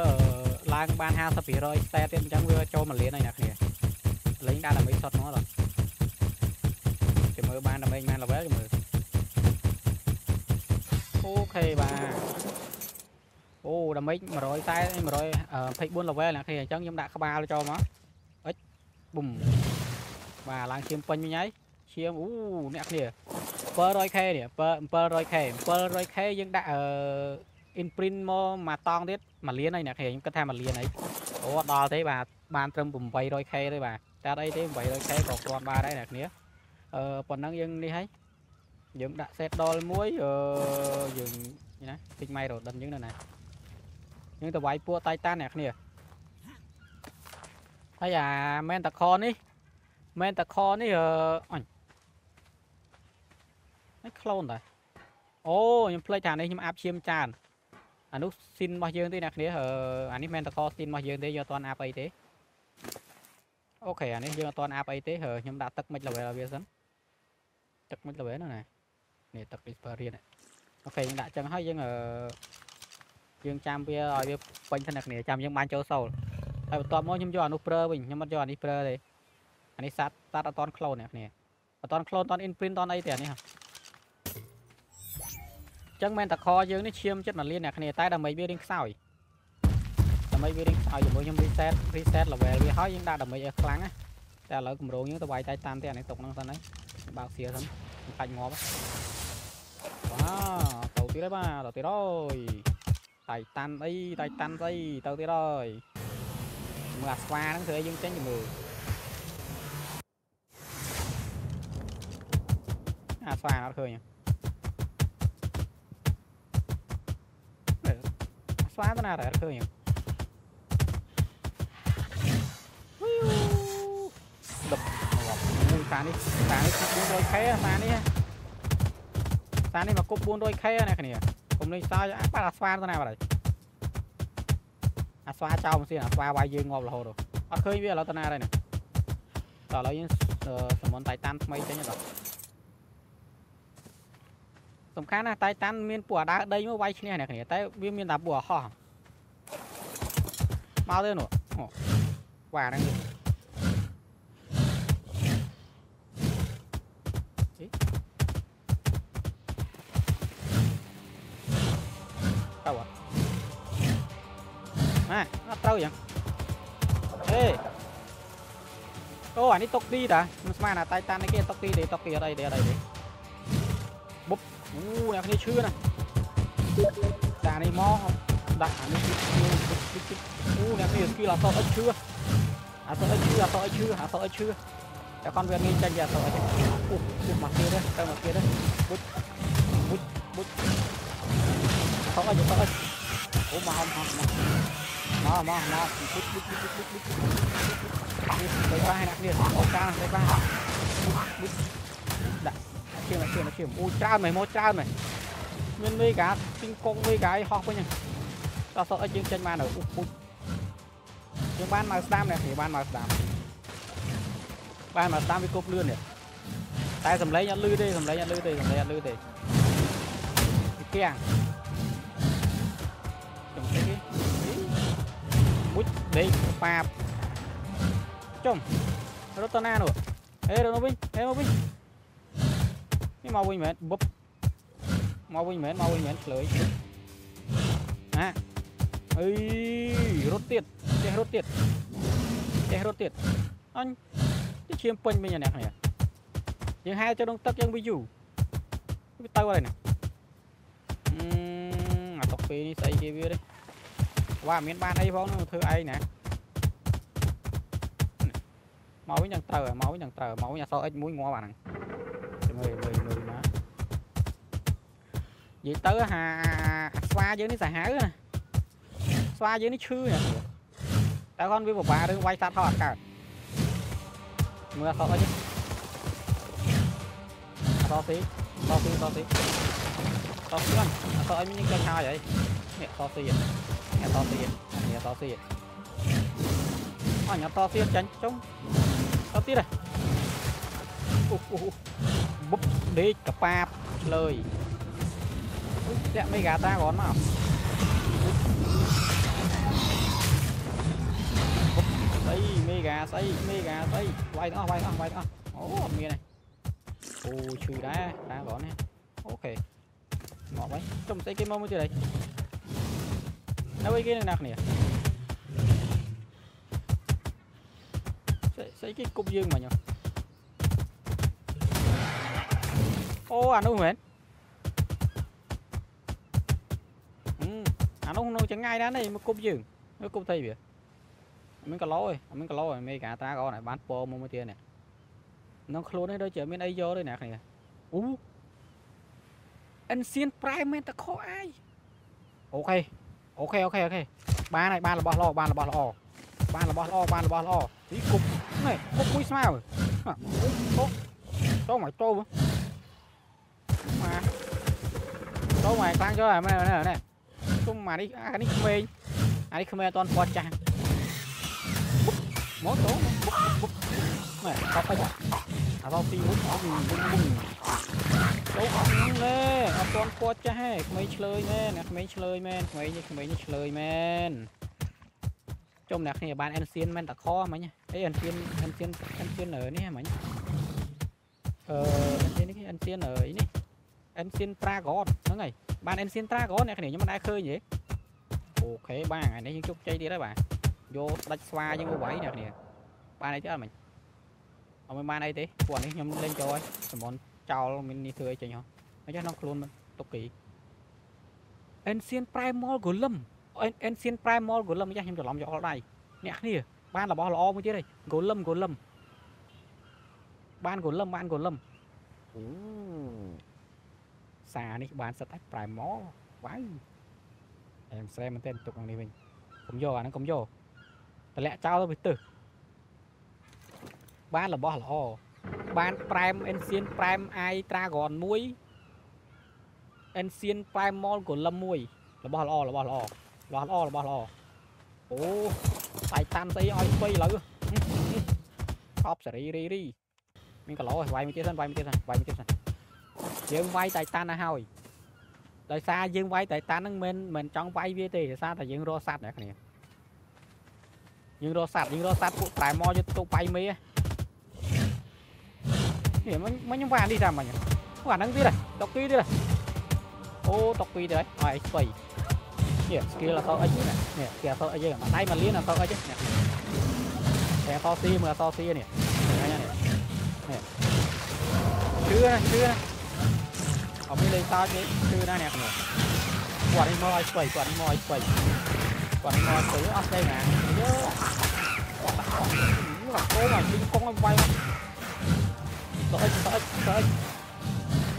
ล้างบาน50%แต่เต็มจังเวียโจมันเลี้ยนอะไรนักเนี่ยเลี้ยงได้ทำไมสดน้อยหรอจะมือบานทำไมงานเราแวะจะมือโอเคบาโอ้ทำไม100แต่100เพย์บุญเราแวะนักเนี่ยจังยังดักบาลิโจมั้งเอ๊ะบุ่มบาล้างเชียมเป็นยังไงเชียมอู้เนี่ยนักเนี่ย400K เนี่ย400K ยังได้อินพรินโมมาตองเด็ดมาเลี้ยนไอ้เนี่ยเห็นก็แทนมาเลี้ยนไอ้โอ้ดอเท่บาทบานเติมปุ่ม400K ได้บาทแต่ได้เท่400K กอดกอดบาได้เนี่ยเนี้ยปนนั่งยังนี่ให้ยังได้เซตดอลมุ้ยยังนี่นะติดไม้โดดดันยังนั่นน่ะยังตัวไว้ปัวไททันเนี่ยเนี่ยถ้าอย่าเมนตะคอนี่โคลนเลยโอ้ยังเพลย์จานนี้ยังอัพเชียมจานอันนู้นซินมาเยอะที่นักเนี้ยอันนี้แมนตะคอซินมาเยอะที่ยอดตอนอัพไอเต้โอเคอันนี้ยอดตอนอัพไอเต้ยังดักตักไม่ระเบิดระเบิดสั้นตักไม่ระเบิดนั่นไงนี่ตักอิสปาเรียนโอเคยังดักจังให้ยังยังจามเบียร์เบียร์เป็นขนาดเนี้ยจามยังบานโจโซ่ไอตอนมอยังย้อนอุปเรย์วิ่งยังมันย้อนอิปเรย์เลยอันนี้ซัดตอนโคลนเนี่ยนี่ตอนโคลนตอนอินพรินตอนไอเต้นี่ครับจังแมนตะคอเยอะนี่เชียมจัดมันเลี้ยนเนี่ยคะแนนใต้ดำไม่เบี้ยดิ้งเศร้าอยู่บนยังรีเซ็ตเราแหวกรีเฮายังได้ดำไม่คลังอ่ะแต่เรากลุ่มโรงยังตะไวใต้ตามแต่ในตกนั่งตอนนั้นบ่าวเสียทั้งปัดงอปะว้าวเต่าตีได้บ้าเต่าตีได้ไต่ตันเต่าตีได้เมื่อฟ้านั่งเธอยังเต้นอยู่มือฟ้าเราเคยเนี่ยสวาตนาอะไรคืออย่างดับมึงสารนี่บุญโดยแค่สารนี่มากบบุญโดยแค่เนี่ยคนนี้ผมเลยซาจะปาสวาตนาอะไรสวาเจ้ามันสิสวาไวยืนงอเราโดนเคยวิ่งเราตนาอะไรเนี่ยต่อเรายังสมมติไตตันไม่ใช่เนี่ยหรอสำคัญนะไตตันมีนปวดได้ได้เมื่อไว้ชิ้นเนี่ยเนี่ยไตวิ่งมีนดับบัวห่อมาเลยหนูว่านั่นเลย tahu ah. Nah, nggak tahu yang. Hey, oh ini tok đi dah. Mas mana Titan ini tok đi deh, tok đi ở đây, để ở đây đi. Búp, này cái này chưa này. Đạn này mo, đạn này chưa. Này cái kia là tok chưa. À tok chưa, à tok chưa, à tok chưa. Để con Việt Minh tranh giành tok. Mặt kia đấy, tay mặt kia đấy. Búp, búp, búp. Tok aja tok. Oh mahal.มาปุ๊บไปบ้านนะเนี่ยโอกาสไปบ้านปุ๊บดักเชื่อมอู้จ้าไหมโมจ้าไหมมันมีกาซิงกงมีกาฮอกไปยังเราสอดไอ้เจียงเจนมาหน่อยปุ๊บเจียงบ้านมาสตามเนี่ยเห็นบ้านมาสตามไปกบเลื่อนเนี่ยตายสำเร็จยันลื้อได้สำเร็จยันลื้อได้เกี่ยงจงที่đi pha chung rotona nữa ê đâu nó vinh cái màu vinh mệt búp màu vinh mệt lưỡi nè ơi rốt tiệt anh cái chiêm pin bên nhà này những hai cho đông tắc dân biju cái tay qua đây nè tóc phi đi xây kia vía đấyว่าเมียนบ้านไอ้พวกนั้นเธอไอ้นะเมาอย่างเต๋อเมาอย่างซอไอ้มุ้ยงัวบ้านนั่นมือนะยี่เต๋อหาสวายเยอะนี่สายหาด้วยนะสวายเยอะนี่ชื่อเนี่ยแต่คนวิ่งบอกว่าเรื่องไวซัดทอดกันมือซอไอ้นี่ซอซีกันซอไอ้มันยังจะชาใหญ่เนี่ยซอซีnhà to xịt à nhà to xịt tránh chống to xịt đây búp đi cặp ba lời đẹp mấy gà ta còn nào xây mấy gà xây quay nó ố mía này ôi chửi đá còn nè ok ngọt đấy trông xây cái mông ở trên đâyเอาไว้กินนักเนี่ยใส่กิ๊กกุบยื่นมาเนาะโอ้อันนู้นเหม็นอันนู้นจังไงด้านนี้มันกุบยื่นมันกุบที่เบียดมันก็ลอยมีกาตาก็ไหนบ้านโปมมาเทียนเนี่ยน้องโคลนให้ด้วยเจอมีไอโยด้วยนักเนี่ยอู้อันเซียนไพร์แมนตะโคไอโอเคโอเคบ้านอะไรบ้านเราบอลออกนี่กุบนี่กุบคุยสมาร์ทโต๊ะใหม่กลางเจ้าอะไรไม่เนี่ยซุ่มมาดิอันนี้คือเมย์ตอนปอดจางหมอโต๊ะนี่เข้าไปก่อนเอาเราตีมุ้งโต๊ะนี่ตอนปอดจางไม่เฉลยแม่นจมหนักเนี่ยบ้านแอนเซียนแม่นตะคอมั้ยเนี่ยไอ้แอนเซียนเหรอเนี่ยมั้ยแอนเซียนเหรอนี่แอนเซียนตราก่อนนั่นไงบ้านแอนเซียนตราก่อนเนี่ยขนาดยังไม่ได้เคยเนี่ยโอเคบ้างอันนี้ยังจุกใจดีได้บ้างโยดัชวายังไม่ไหวเนี่ยบ้านอะไรเจ้ามั้ยเอาไปบ้านอะไรตีปวดนี่ยังเล่นจอยสมอนเจ้ามันนี่เธอไอ้เจ้าไม่ใช่น้องโคลนมันตกกี่เอ็นเซียนไพร์มอลกุลลัมไม่ใช่ยังจะล้อมจะเอาได้เนี่ยนี่บ้านเราบอกเราเอาไม่ใช่เลยกุลลัมบ้านกุลลัมสานี่บ้านสไตล์ไพร์มอลว้ายเอ็มเซมันเต้นตกตรงนี้เองผมโย่แต่แหละเจ้าเราไปตื่นบ้านเราบอกเราเอาบ้านไพร์เอ็นเซียนไพร์ไอตรากอนมุ้ยเอ็นเซียนไพร์มอลกุลลัมมุ้ยเราบอกเราโอ้ใส่ตันใส่อ้อยไปเลยออฟรีมีกระโหลกไว้ไม่เทียนยืมไว้ใส่ตันนะเฮ้ยโดยซายืมไว้ใส่ตันนั่งเหม็นจ้องไว้เวทีซาแต่ยืมโรซัดเนี่ยคนนี้ยืมโรซัดพวกไพร์มอลจะตัวไปมีเนี่ยมันยังวานดีทำมันเนี่ยวานนั่งดีเลยตกดีเลยโอ้ตกปีเลยไอ้ปี เนี่ยสกิลเราเข้าไอ้เนี่ยเนี่ยเกียร์เข้าไอ้เนี่ยมาไล่มันเลี้ยนเข้าไอ้เนี่ยแต่ซอซีเมื่อซอซีเนี่ยเนี่ยชื่อนะชื่อนะเอาไม่เลยซาจีชื่อนะเนี่ยกวาดมอยสวยกวาดมอยสวยกวาดมอยสวยอัพได้ไงเยอะหลักโก้หน่อยยิงกงเอาไว้ต่อไอ้ต่อไอ้ต่อไอ้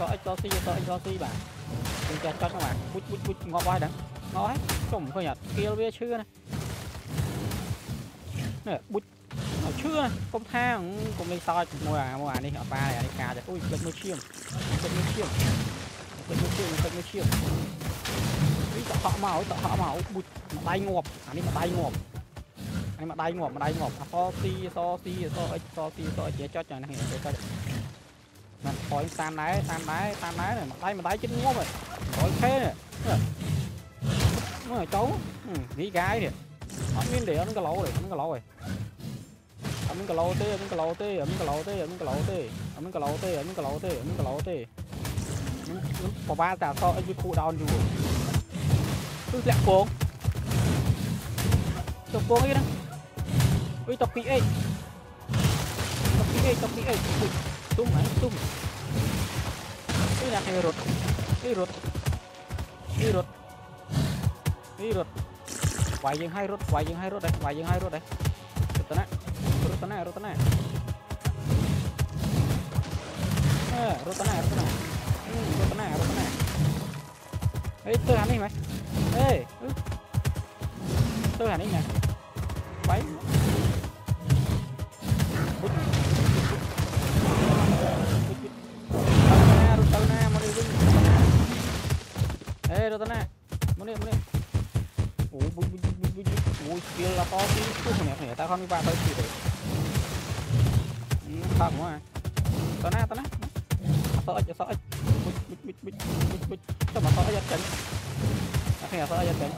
ต่อไอ้ซอซีต่อไอ้ซอซีแบบคุณจะจัดเข้ามาบุดบุดบุดงอไว้ดังงอไว้ส่งเขาอยากเกลียวเวียชื่อนะเนี่ยบุดเอาชื่อก้มแทงก้มเลยซอยมัวนี่เอาปลาอะไรนี่กาจะอุ้ยเป็นมือเชี่ยมเป็นมือเชี่ยมเป็นมือเชี่ยมเป็นมือเชี่ยมนี่ต่อเขาเมาต่อเขาเมาบุดมาไต่งบอันนี้มาไต่งบอันนี้มาไต่งบมาไต่งบซอซีซอซีซอไอซอซีซอไอเจ๊จัดอย่างนั้นเจ๊จัดมันคอยตามไหนตามไหนตามไหนเนี่ยมาไต่จิ้งงบเลยโอเคเนี่ยเจ้านี่กายเนี่ยอันนี้เดี๋ยวมันก็เล่าเลยมันก็เล่าเลยมันก็เล่าเต้มันก็เล่าเต้มันก็เล่าเต้มันก็เล่าเต้มันก็เล่าเต้มันก็เล่าเต้มันก็เล่าเต้พอบ้าแต่ซอไอ้คู่ดาวอยู่คือแหลกโกงตบโกงไอ้นั่นอุ้ยตบปีเอ้ยตบปีเอ้ยตบปีเอ้ยตุ้มไหนตุ้มนี่นะไอ้รถไอ้รถนี่รถนี่รถไหวยังให้รถไหวยังให้รถได้ไหวยังให้รถได้รถตัวนั้นรถตัวนั้นรถตัวนั้นรถตัวนั้นรถตัวนั้นรถตัวนั้นรถตัวนั้นเฮ้ยตัวหันนี่ไหมเฮ้ยตัวหันนี่ไงไหวรถตัวนั้นรถตัวนั้นมาดิเฮ้ยรถตัวนั้นมาดิมาดิโอ้ยบุยบุยบุยบุยโอ้ยเกลียวละก็ที่ตู้เหนียวเหนียวแต่เขาไม่บ้าเขาขี้เลยข้ามหัวตอนนั้นซอสบุยบุยบุยบุยบุยบุยจะมาซอสยัดเต็มเหนียวซอสยัดเต็ม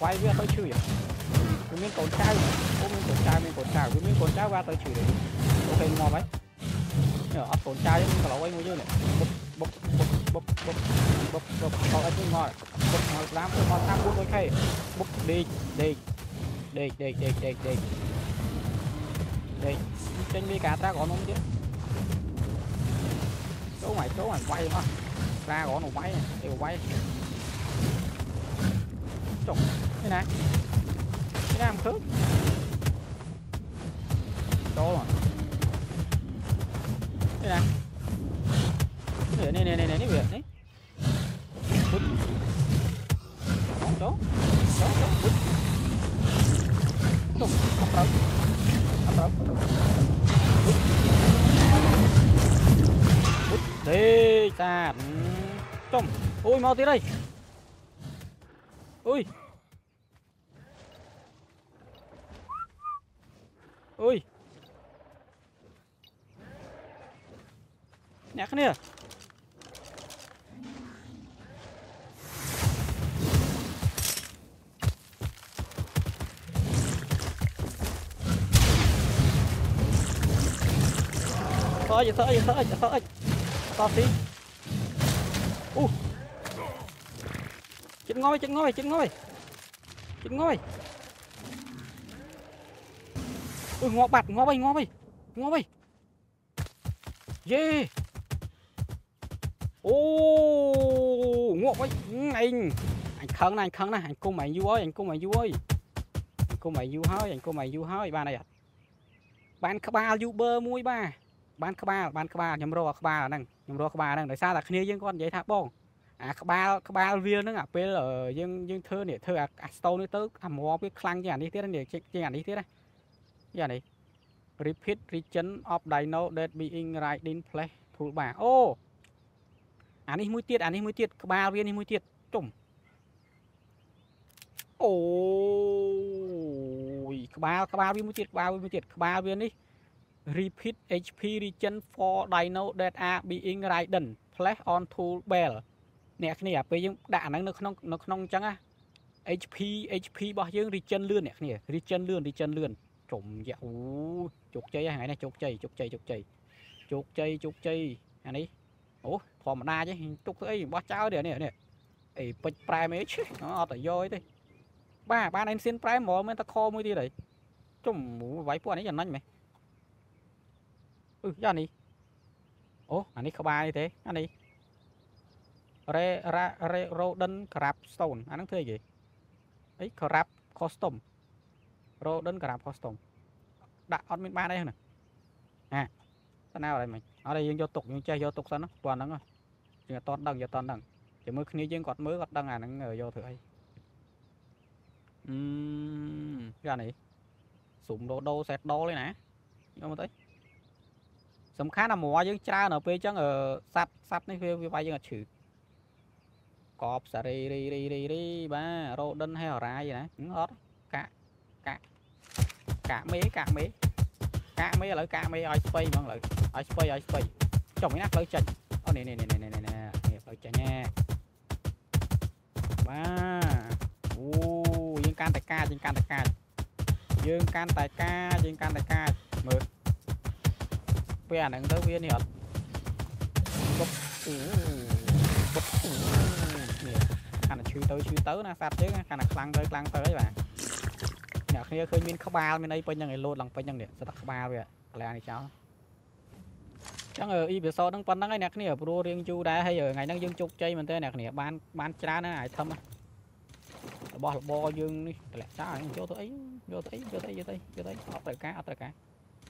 ไว้เพื่อเขาชื่อวิ่งมีโกนช้าวิ่งมีโกนช้าวิ่งโกนช้าวิ่งมีโกนช้าว่าเขาชื่อเลยโอเคงอไหมเหนียวอัดโกนช้ายังตลอดไว้งูเยอะเลยบ๊บบ๊บบ๊บบ๊บบ๊บบ๊บเขาไอ้ที่งอบ๊บงอล้างงอล้างบุ้นโอเคบ๊บดีดีดีดีดีดีดีดีจริงมีการตาก่อนkhông chứ chỗ mày quay quá ra gõ nó quay đi quay trộn thế này thế làm khứ chỗ rồi thế này này này này này này này này này chỗ chỗ chỗ chỗ chỗ đi ta trông ui mau tí đây ui ui nhạc nè thôi thôi thôi thôi to tí, u, chết ngoi, ui ngó bạt ngó bay, yeah, ô, ngó bay, anh khăng này, anh cô mày vui, ba này à, bán cá ba youber muối ba.บ้านขบ้ายำโรขบ้านั่งแต่ซาแต่คนนี้ยังก้อนใหญ่ท่าบ้องขบ้าเวียนนั่งอ่ะเป็นยังเธอเนี่ยเธออ่ะโตนี่เติร์กอ่ะมองไปคลังอย่างนี้ที่นั่นเดี๋ยวอย่างนี้ที่นั่นอย่างนี้ repeat region of dino that being right in play ถูกป่ะโอ้อันนี้มือเตี้ยขบ้าเวียนนี่มือเตี้ยจุ่มโอ้ยขบ้าเวียนมือเตี้ยขบ้าเวียนนี่Repeat HP region for dino that are being ridden. Play on to bell. เนี่ยไปยังด่านั่งนกน้องจังอ่ะ HP บอกยัง region เลื่อนเนี่ย region เลื่อนจมแย่โอ้จุกใจอันนี้โอ้พอมาหน้าใช่จุกเอ้ยบ้าเจ้าเดี๋ยวเนี่ยไอ้ปลายไม่ใช่อ๋อแต่ย่อยดิ บ้านไอ้เส้นปลายหมอมันตะคอมือดีเลยจุ่มหมูไว้พวกนี้อย่างนั้นไหมย่านี้โอ้อันนี้ขบายเท่อันนี้เรโรดันกราบสโตนอันนั้นเท่ยังไงไอ้กราบคอสตอมโรดันกราบคอสตอมดักออดมิดบ้านได้หนึ่งตอนนี้อะไรไหมอะไรยังโยตุกยังใจโยตุกซะนะตัวนั้นก็ยังตอนดังยังตอนดังจะมือคืนนี้ยังกอดมือกอดดังอ่ะนั่งโยเถอะไอ้ย่านี้สุ่มโดโดเสร็จโดเลยนะยังมาเต้สำคัญนะหมอยังจ้าหน่อยไปจังสัตว์นี่คือไปยังฉือกอบสรีรีบ้าโรดันให้อะไรอย่างนั้นงอดกะเมเลยกะเมไอสเปย์มั่งเลยไอสเปย์จงไม่นักเลยจันเอาเนี่ยเลยจันแง่บ้าโอ้ยิงการแต่กายิงการแต่กายิงการแต่กายิงการแต่กามือเพื่อนหนังเต้าเวียนนี่หรอปุ๊บเนี่ยขนาดชื่อเต้านะสัตว์เยอะขนาดคลังเต้าใช่ไหมเนี่ยเคยมีขบาลมีในเป็นยังไงโลดหลังเป็นยังเนี่ยสตักขบาลเลยอะไรนี่เจ้าจังอีเบอร์โซ่ตั้งปันตั้งไงเนี่ยเนี่ยโปรเรียงจูได้ให้ไงนั่งยืนจุกใจมันเต้เนี่ยเนี่ยบ้านจ้าหน้าไอ้ทำอ่ะบอยืนนี่แหละจ้าโยตัวไอ้เอาแต่กา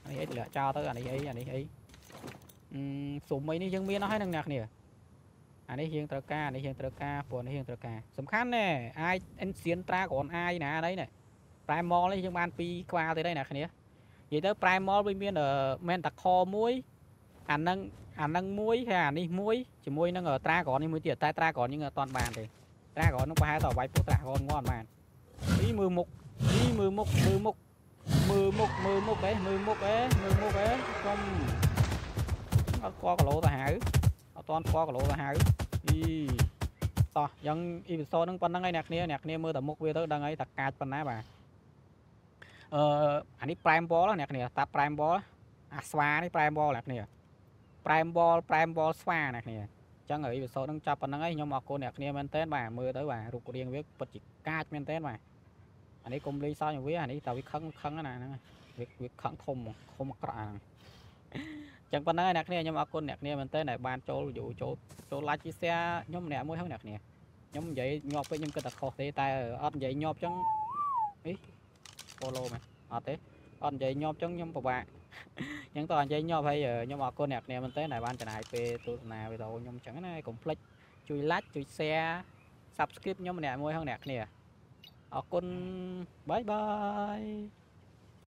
อันนี้เหลือเจ้าตัวอันนี้สุ่มไอ้นี่ยังมีน้อยนั่งหนักเนี่ยอันนี้เฮียงตะกาในเฮียงตะกาปวดในเฮียงตะกาสำคัญเนี่ยไอ้เอ็นเซียนตราก่อนไอ้นะได้เนี่ยปลายมอลเลยยังบานปีกว่าตัวได้หนักเนี่ยยิ่งถ้าปลายมอลไปมีแมนตะคอมุ้ยอันนั้นมุ้ยให้อันนี้มุ้ยจะมุ้ยนั่งตราก่อนนี่มือเตี๋ยตราก่อนยังตอนบานเลยตราก่อนน้องไปหาต่อไว้พวกตราก่อนงอนบานนี่มือมุกเอ้มือมุกจมเอาคอกระโหลตาหาเอาตอนคอกระโหลตาหาอีต่อยังอีพิโซดนั่งปนนั่งไงหนักเนี่ยมือแต่มุกเวทดังไงตักกาดปนนะบ่าอันนี้ปลายบอลแล้วหนักเนี่ยตัดปลายบอลอ่ะสวานี่ปลายบอลหนักเนี่ยปลายบอลสวาหนักเนี่ยจังเลยอีพิโซดนั่งจับปนนั่งไงยมออกโกหนักเนี่ยมันเต้นบ่ามือเต้นบ่ารุกเรียงเวทปจิกาดมันเต้นบ่าอันนี้กลมเลยซ้ายอย่างวิ่งอันนี้แต่วิ่งครั้งนั่นนะวิ่งครั้งคมกลางจังปันนั่นเนี่ยยมอาคนเนี่ยมันเต้นไหนบานโจอยู่โจลายชีเซียยมเนี่ยมวยเขาเนี่ยยมใหญ่ยอบไปยมกระตักคอเตะตายอันใหญ่ยอบจังอีโปโลไหมอันเตะอันใหญ่ยอบจังยมปะปะยังตอนใหญ่ยอบให้ยมอาคนเนี่ยมันเต้นไหนบานจะไหนไปตุนนาไปโตยมจังนั่นกลมพลิกจุยลัดจุยเซียซับสคริปยมเนี่ยมวยเขาเนี่ยออกคุณบายบาย